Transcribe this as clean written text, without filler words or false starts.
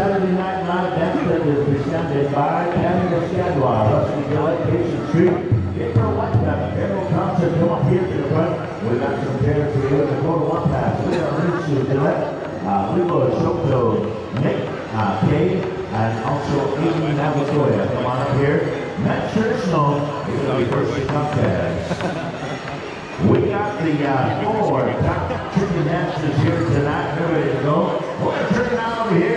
Saturday night dance that is presented by Patty Shandwar, Patient Street. If you're like that, every concert, come up here to the front. We've got some chairs for you in the quarter one pass. We're going to we will show to Nick Kay and also Amy Navagoya. Come on up here. Matt Churchnow is going to be first to contest. We got the four top chicken dancers here tonight. There we go. We're going to turn it out over here.